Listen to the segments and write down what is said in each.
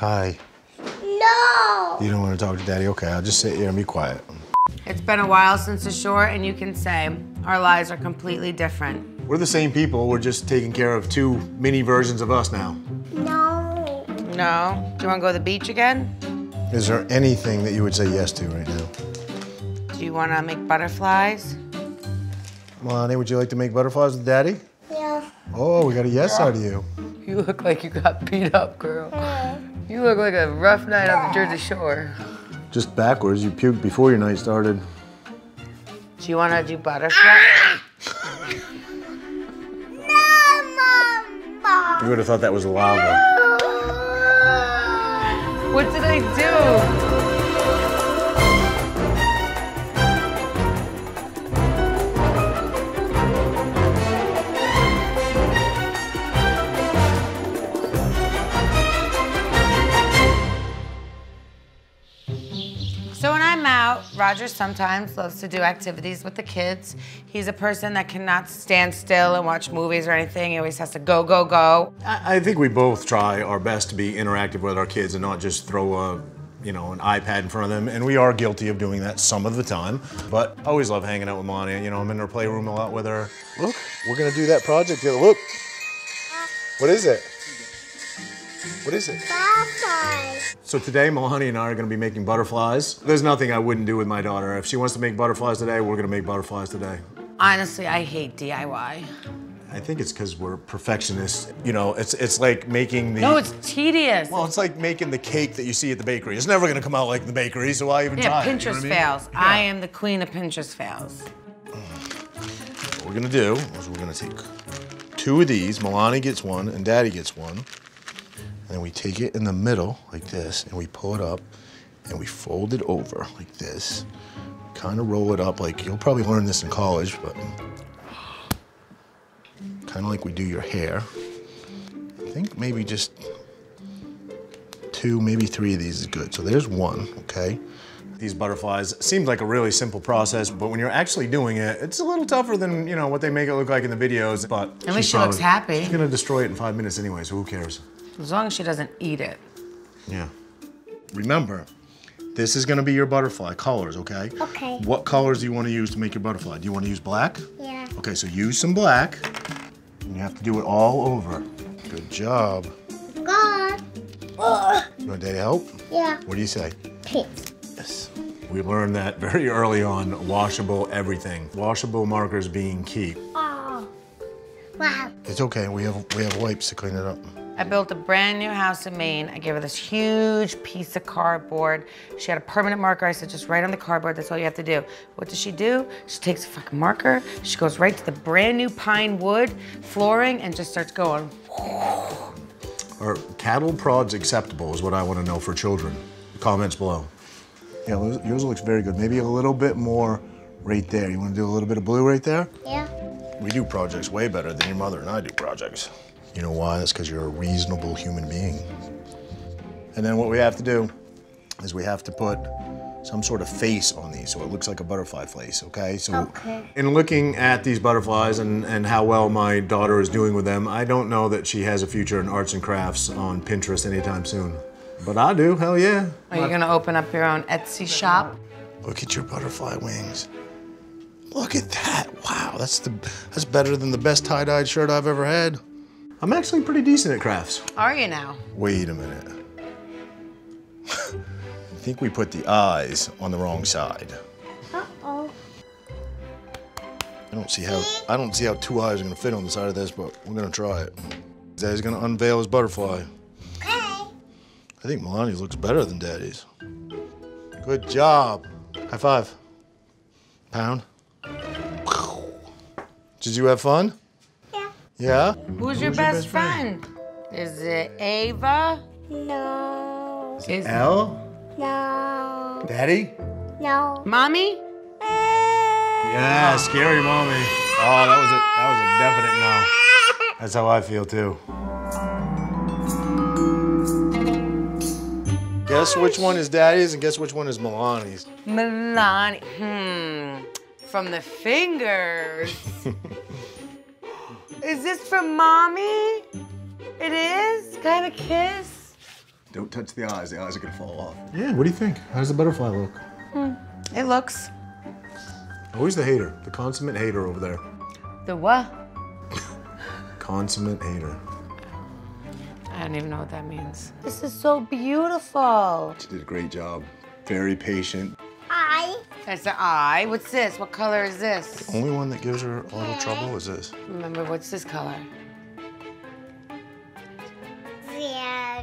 Hi. No! You don't want to talk to Daddy? Okay, I'll just sit here and be quiet. It's been a while since the shore, and you can say our lives are completely different. We're the same people. We're just taking care of two mini versions of us now. No. No? Do you want to go to the beach again? Is there anything that you would say yes to right now? Do you want to make butterflies? Meilani, would you like to make butterflies with Daddy? Yeah. Oh, we got a yes out of you. You look like you got beat up, girl. You look like a rough night on the Jersey Shore. Just backwards, you puked before your night started. Do you want to do butterflies? No, Mama! You would have thought that was lava. No. What did I do? Roger sometimes loves to do activities with the kids. He's a person that cannot stand still and watch movies or anything. He always has to go, go, go. I think we both try our best to be interactive with our kids and not just throw a, you know, an iPad in front of them. And we are guilty of doing that some of the time. But I always love hanging out with Meilani. You know, I'm in her playroom a lot with her. Look, we're gonna do that project together. Look, what is it? What is it? Butterflies. So today, Meilani and I are going to be making butterflies. There's nothing I wouldn't do with my daughter. If she wants to make butterflies today, we're going to make butterflies today. Honestly, I hate DIY. I think it's because we're perfectionists. You know, it's like making the... No, it's tedious. Well, it's like making the cake that you see at the bakery. It's never going to come out like the bakery, so why even try? Pinterest fails. Yeah. I am the queen of Pinterest fails. What we're going to do is we're going to take two of these. Meilani gets one and Daddy gets one. And then we take it in the middle, like this, and we pull it up, and we fold it over, like this. Kind of roll it up, like you'll probably learn this in college, but kind of like we do your hair. I think maybe just two, maybe three of these is good. So there's one, okay? These butterflies seems like a really simple process, but when you're actually doing it, it's a little tougher than, you know, what they make it look like in the videos, but... At least she looks happy. She's gonna destroy it in 5 minutes anyway, so who cares? As long as she doesn't eat it. Yeah. Remember, this is gonna be your butterfly colors, okay? Okay. What colors do you want to use to make your butterfly? Do you want to use black? Yeah. Okay, so use some black. And you have to do it all over. Good job. God. You want Daddy to help? Yeah. What do you say? Pink. Yes. We learned that very early on, washable everything. Washable markers being key. Oh. Wow. It's okay, we have wipes to clean it up. I built a brand new house in Maine. I gave her this huge piece of cardboard. She had a permanent marker. I said, just write on the cardboard. That's all you have to do. What does she do? She takes a fucking marker. She goes right to the brand new pine wood flooring and just starts going. Are cattle prods acceptable is what I want to know for children. Comments below. Yeah, yours looks very good. Maybe a little bit more right there. You want to do a little bit of blue right there? Yeah. We do projects way better than your mother and I do projects. You know why? That's because you're a reasonable human being. And then what we have to do is we have to put some sort of face on these so it looks like a butterfly face, okay? So in looking at these butterflies and how well my daughter is doing with them, I don't know that she has a future in arts and crafts on Pinterest anytime soon. But I do, hell yeah. Are you gonna open up your own Etsy shop? Look at your butterfly wings. Look at that, wow, that's better than the best tie-dyed shirt I've ever had. I'm actually pretty decent at crafts. Are you now? Wait a minute. I think we put the eyes on the wrong side. Uh-oh. I don't see how two eyes are gonna fit on the side of this, but we're gonna try it. Daddy's gonna unveil his butterfly. Okay. I think Meilani's looks better than Daddy's. Good job. High five. Pound. Did you have fun? Yeah? Who's your best friend? Is it Ava? No. Is it Elle? No. Daddy? No. Mommy? Yeah, scary mommy. Oh, that was a definite no. That's how I feel too. Guess which one is Daddy's and guess which one is Meilani's. Meilani. From the fingers. Is this from Mommy? It is? Can I have a kiss? Don't touch the eyes are gonna fall off. Yeah, what do you think? How does the butterfly look? It looks. Always the hater, the consummate hater over there. The what? Consummate hater. I don't even know what that means. This is so beautiful. She did a great job. Very patient. Eye. That's the eye. What's this? What color is this? The only one that gives her a little trouble is this. Remember, what's this color?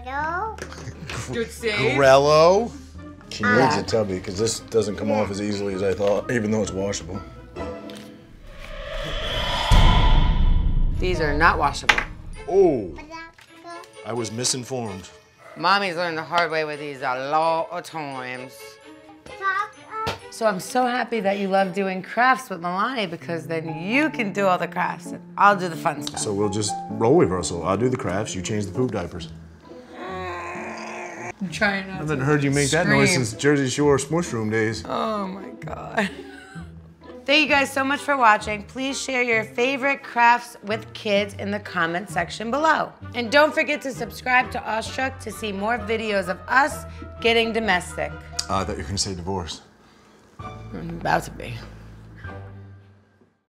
Zero. Good save. Grello. She needs a tubby because this doesn't come off as easily as I thought, even though it's washable. These are not washable. Oh. I was misinformed. Mommy's learned the hard way with these a lot of times. So I'm so happy that you love doing crafts with Meilani because then you can do all the crafts and I'll do the fun stuff. So we'll just role reversal. I'll do the crafts, you change the poop diapers. I'm trying not to. I haven't heard you make that noise since Jersey Shore Smoosh Room days. Oh my God. Thank you guys so much for watching. Please share your favorite crafts with kids in the comment section below. And don't forget to subscribe to Awestruck to see more videos of us getting domestic. I thought you were gonna say divorce. I'm about to be.